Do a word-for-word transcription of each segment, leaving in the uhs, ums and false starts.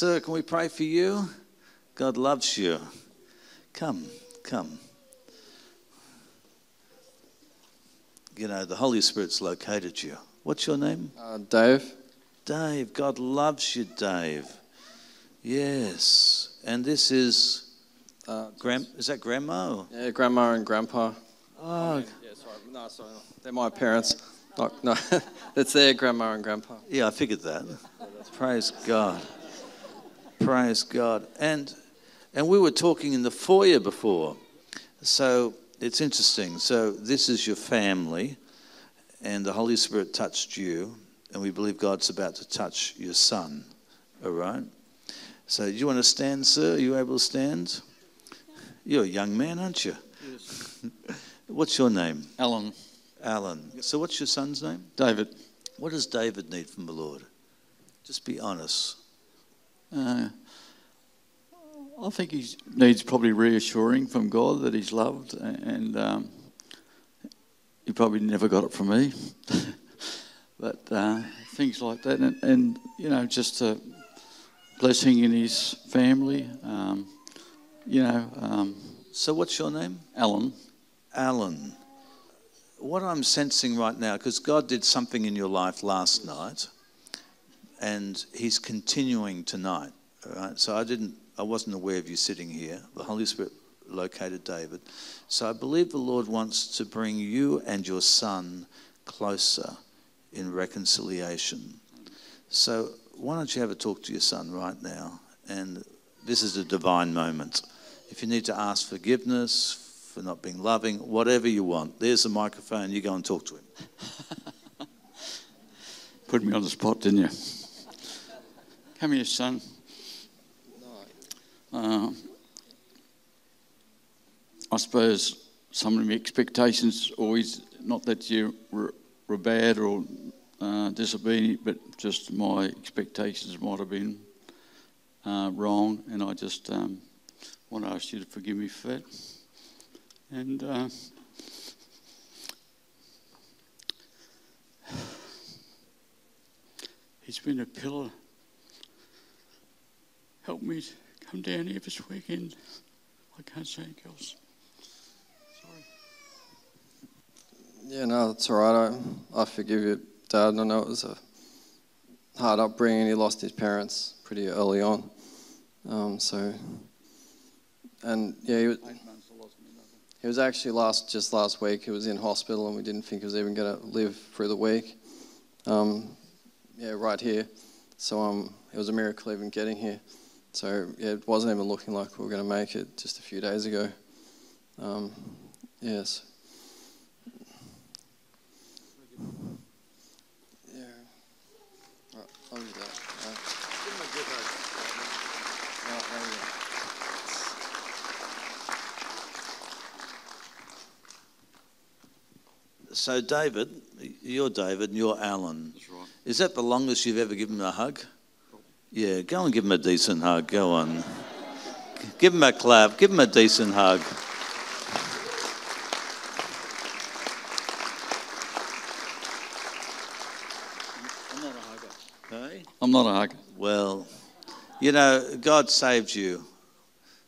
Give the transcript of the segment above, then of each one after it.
sir, can we pray for you? God loves you. Come, come. You know, the Holy Spirit's located you. What's your name? Uh, Dave. Dave, God loves you, Dave. Yes. And this is... Uh, Gran- is that Grandma? Or? Yeah, Grandma and Grandpa. Oh. Yeah, sorry. No, sorry. They're my parents. No, no. That's their Grandma and Grandpa. Yeah, I figured that. Praise God. Praise God. And and we were talking in the foyer before. So it's interesting. So this is your family, and the Holy Spirit touched you, and we believe God's about to touch your son. All right? So do you want to stand, sir? Are you able to stand? You're a young man, aren't you? Yes. What's your name? Alan. Alan. So what's your son's name? David. What does David need from the Lord? Just be honest. Uh, I think he needs probably reassuring from God that he's loved, and um, he probably never got it from me. But uh, things like that, and, and, you know, just a blessing in his family, um, you know. Um, so what's your name? Alan. Alan. What I'm sensing right now, because God did something in your life last night, and he's continuing tonight, all right? So I didn't, I wasn't aware of you sitting here. The Holy Spirit located David. So I believe the Lord wants to bring you and your son closer in reconciliation. So why don't you have a talk to your son right now? And this is a divine moment. If you need to ask forgiveness for not being loving, whatever you want. There's a microphone, you go and talk to him. Put me on the spot, didn't you? Come here, son. Uh, I suppose some of the expectations always, not that you were, were bad or uh, disobedient, but just my expectations might have been uh, wrong, and I just um, want to ask you to forgive me for that. And uh, he's been a pillar. Help me to come down here this weekend. I can't say anything else. Sorry. Yeah, no, that's all right. I, I forgive you, Dad. I know it was a hard upbringing. He lost his parents pretty early on. Um, so, and yeah, he was... He was actually last just last week. He was in hospital, and we didn't think he was even going to live through the week. Um, yeah, right here. So um, it was a miracle even getting here. So yeah, it wasn't even looking like we were going to make it just a few days ago. Um, yes. Yeah. Right, I'll do that. So David, you're David and you're Alan. That's right. Is that the longest you've ever given him a hug? Yeah, go and give him a decent hug, go on. Give him a clap, give him a decent hug. I'm not a hugger. Hey? I'm not a hugger. Well, you know, God saved you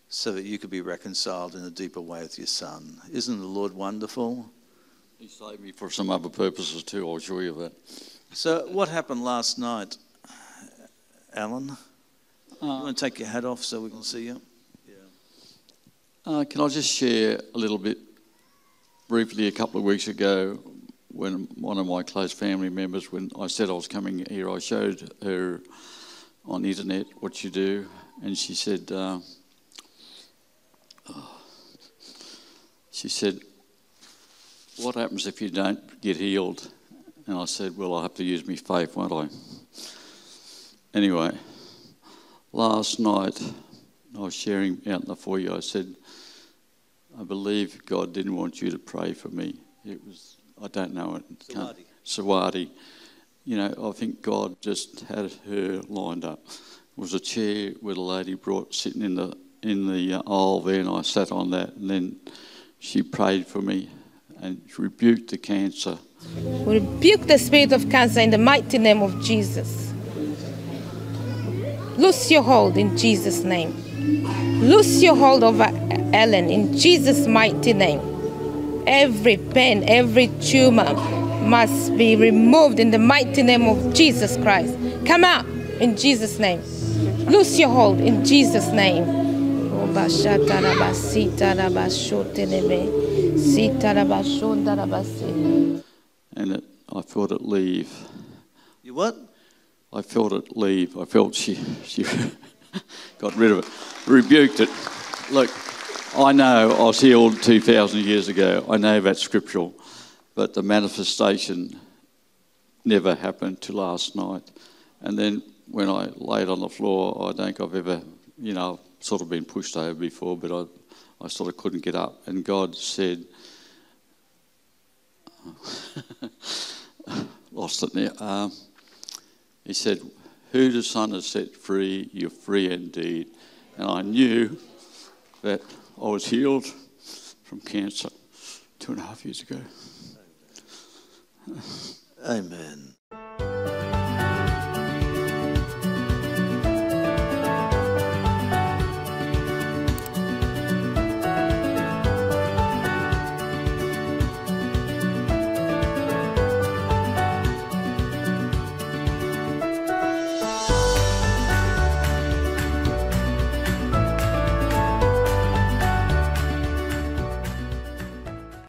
so that you could be reconciled in a deeper way with your son. Isn't the Lord wonderful? He saved me for some other purposes too, I'll assure you of that. So what happened last night, Alan? Uh, you want to take your hat off so we can see you? Yeah. Uh, can I just share a little bit, briefly, a couple of weeks ago, when one of my close family members, when I said I was coming here, I showed her on the internet what you do, and she said, uh, oh, she said, what happens if you don't get healed? And I said, well, I'll have to use my faith, won't I? Anyway, last night, I was sharing out in the foyer, I said, I believe God didn't want you to pray for me. It was, I don't know it. Sawadi. Sawadi. You know, I think God just had her lined up. It was a chair where the lady brought, sitting in the, in the aisle there, and I sat on that, and then she prayed for me. And rebuke the cancer. We rebuke the spirit of cancer in the mighty name of Jesus. Loose your hold in Jesus' name. Loose your hold over Ellen in Jesus' mighty name. Every pain, every tumor must be removed in the mighty name of Jesus Christ. Come out in Jesus' name. Loose your hold in Jesus' name. And I felt it leave. You what? I felt it leave. I felt she, she got rid of it, rebuked it. Look, I know I was healed two thousand years ago. I know that's scriptural. But the manifestation never happened to last night. And then when I laid on the floor, I don't think I've ever, you know, sort of been pushed over before, but I, I sort of couldn't get up. And God said, lost it now. Um, he said, who the Son has set free, you're free indeed. And I knew that I was healed from cancer two and a half years ago. Amen.